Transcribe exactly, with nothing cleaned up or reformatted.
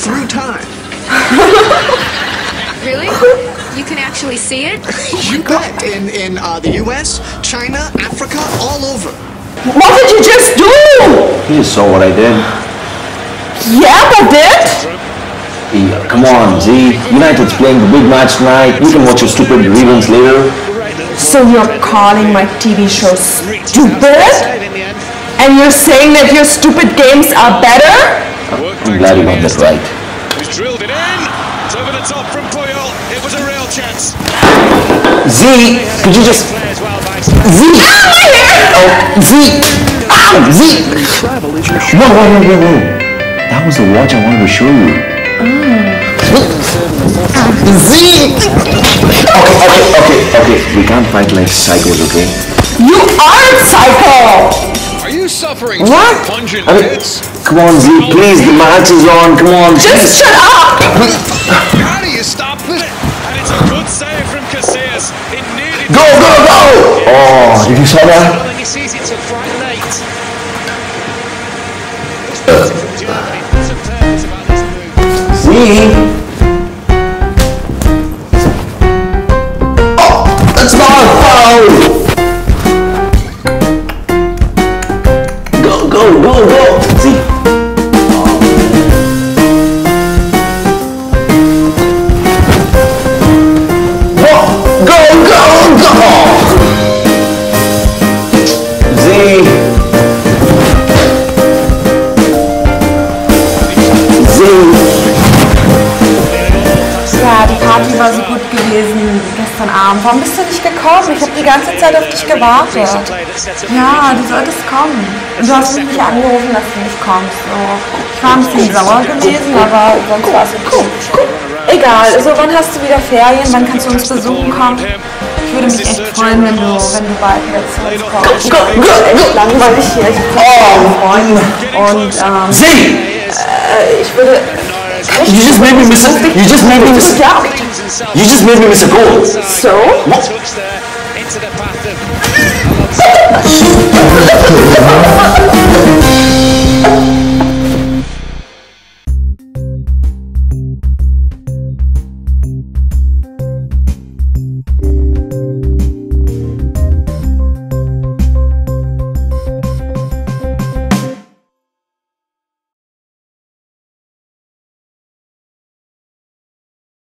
Through time. Really? You can actually see it? Oh you bet. In, in uh, the U S, China, Africa, all over. What did you just do? You saw what I did. Yeah, but did? Yeah, come on, Z. United's playing the big match tonight. You can watch your stupid reruns later. So you're calling my T V show stupid? And you're saying that your stupid games are better? I'm glad you got this right. He's drilled it in. It's over the top from Puyol. It was a real chance. Z, could you just... Z! Oh, Z! Ah, Z! No, no, no, no, no. That was the watch I wanted to show you. Oh. Z! Okay, okay, okay, okay. We can't fight like psychos, okay? You are psycho! Are you suffering? What? Pungent I mean, hits? Come on, Z, please, the match is on, come on. Just shut up! How do you stop this? And it's a good save from Casillas. It needed... Go, go, go! Oh, did you saw that? Z! Oh, that's not a foul! Go, go, go! See? Go, go, go, go! See? See? Ja, die Party war so gut gewesen gestern Abend. Warum bist du nicht gekommen? Ich habe die ganze Zeit auf dich gewartet. Ja, du solltest kommen. Du hast mich nicht angerufen, dass du nicht kommst. So. Ich war ein bisschen sauer gewesen, aber sonst war es cool. Egal, also wann hast du wieder Ferien? Wann kannst du uns besuchen kommen? Ich würde mich echt freuen, wenn du, wenn du bald wieder zu uns kommst. Ich bin echt langweilig hier. Ich bin oh, Freunde. Und ähm, See. Äh, ich würde... You just made me miss a... You just made me miss a... You just made me miss a goal. So? What? Into the path of...